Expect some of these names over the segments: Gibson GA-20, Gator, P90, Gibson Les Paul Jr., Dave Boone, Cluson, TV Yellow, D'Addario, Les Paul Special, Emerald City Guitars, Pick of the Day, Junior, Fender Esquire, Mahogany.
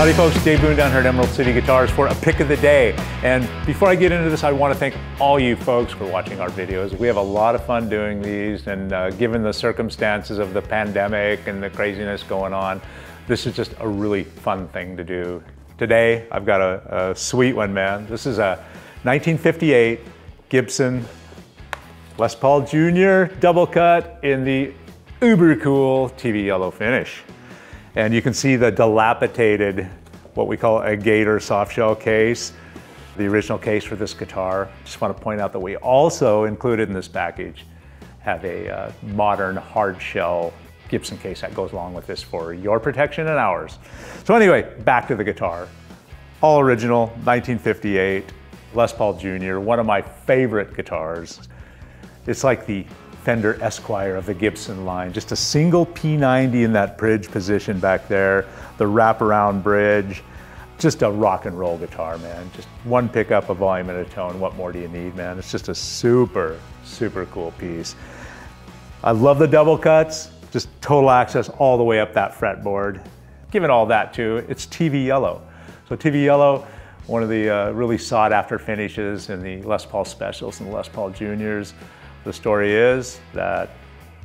Howdy folks, Dave Boone down here at Emerald City Guitars for a pick of the day. And before I get into this, I want to thank all you folks for watching our videos. We have a lot of fun doing these, and given the circumstances of the pandemic and the craziness going on, this is just a really fun thing to do. Today, I've got a sweet one, man. This is a 1958 Gibson Les Paul Jr. double cut in the uber cool TV Yellow finish. And you can see the dilapidated, what we call a Gator softshell case, the original case for this guitar. Just want to point out that we also included in this package have a modern hardshell Gibson case that goes along with this for your protection and ours. So anyway, back to the guitar. All original, 1958, Les Paul Jr., one of my favorite guitars. It's like the Fender Esquire of the Gibson line. Just a single P90 in that bridge position back there, the wraparound bridge. Just a rock and roll guitar, man. Just one pickup, a volume, and a tone. What more do you need, man? It's just a super, super cool piece. I love the double cuts. Just total access all the way up that fretboard. Given all that too, it's TV Yellow. So TV Yellow, one of the really sought after finishes in the Les Paul Specials and Les Paul Juniors. The story is that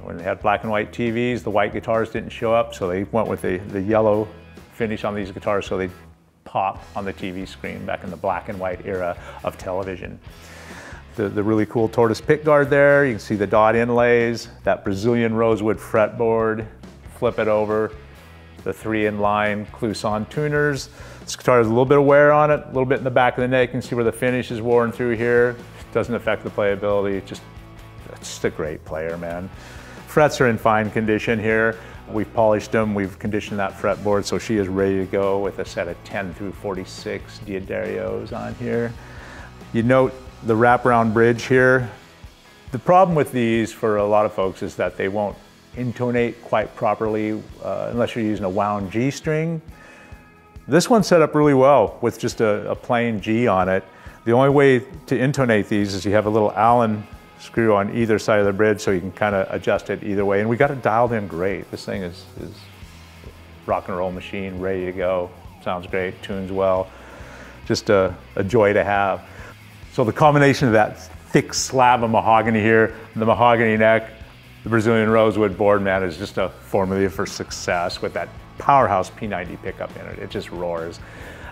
when they had black and white TVs, the white guitars didn't show up, so they went with the yellow finish on these guitars, so they pop on the TV screen back in the black and white era of television. The really cool tortoise pick guard there, you can see the dot inlays, that Brazilian rosewood fretboard, flip it over, the 3-in-line Cluson tuners. This guitar has a little bit of wear on it, a little bit in the back of the neck, you can see where the finish is worn through here. Doesn't affect the playability, It's just a great player, man. Frets are in fine condition here. We've polished them, we've conditioned that fretboard, so she is ready to go with a set of 10 through 46 D'Addarios on here. You note the wraparound bridge here. The problem with these for a lot of folks is that they won't intonate quite properly unless you're using a wound G string. This one's set up really well with just a plain G on it. The only way to intonate these is you have a little Allen screw on either side of the bridge so you can kind of adjust it either way. And we got it dialed in great. This thing is rock and roll machine, ready to go. Sounds great, tunes well. Just a joy to have. So the combination of that thick slab of mahogany here, the mahogany neck, the Brazilian rosewood board, man, is just a formula for success with that powerhouse P90 pickup in it. It just roars.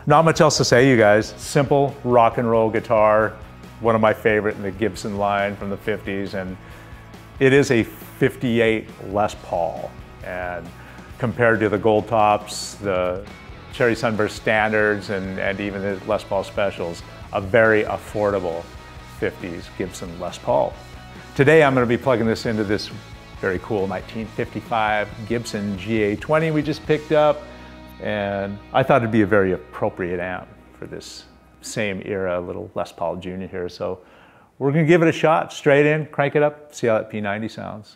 Not much else to say, you guys. Simple rock and roll guitar. One of my favorite in the Gibson line from the 50s, and it is a 58 Les Paul. And compared to the gold tops, the Cherry Sunburst standards, and even the Les Paul Specials, a very affordable 50s Gibson Les Paul. Today I'm gonna be plugging this into this very cool 1955 Gibson GA-20 we just picked up, and I thought it'd be a very appropriate amp for this same era, little Les Paul Jr. here. So we're gonna give it a shot, straight in, crank it up, see how that P90 sounds.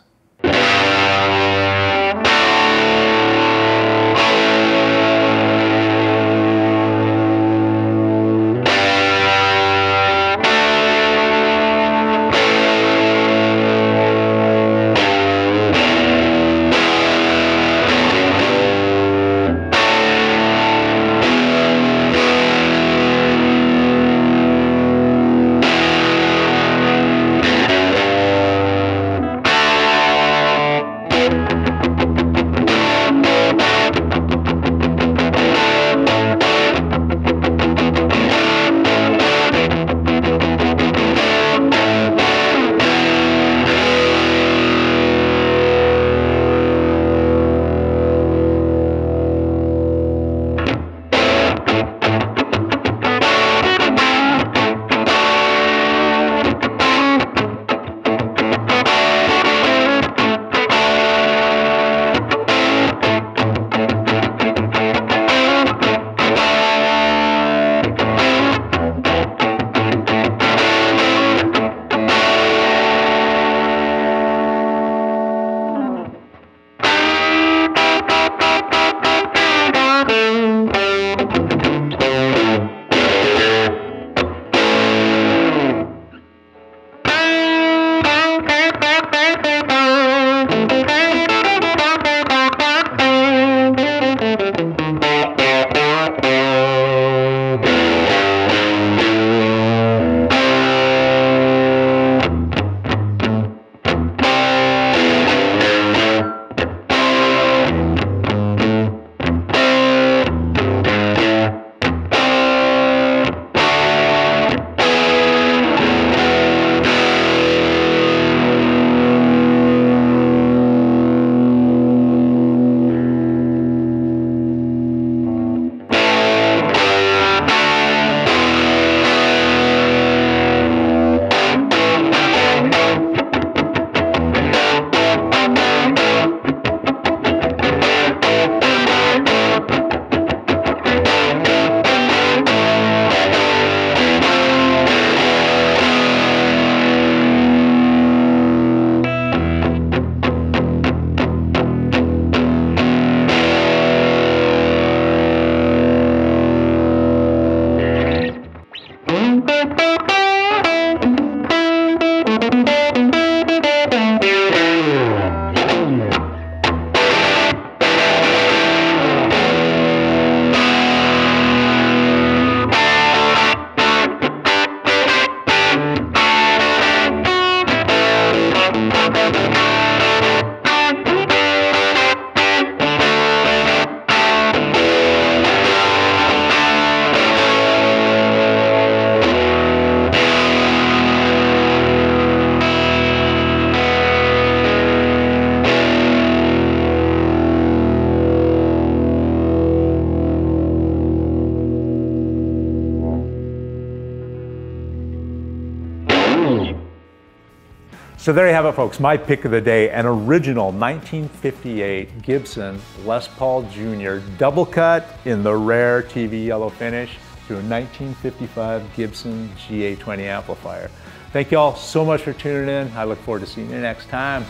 So there you have it, folks, my pick of the day, an original 1958 Gibson Les Paul Jr. double cut in the rare TV yellow finish through a 1955 Gibson GA-20 amplifier. Thank you all so much for tuning in. I look forward to seeing you next time.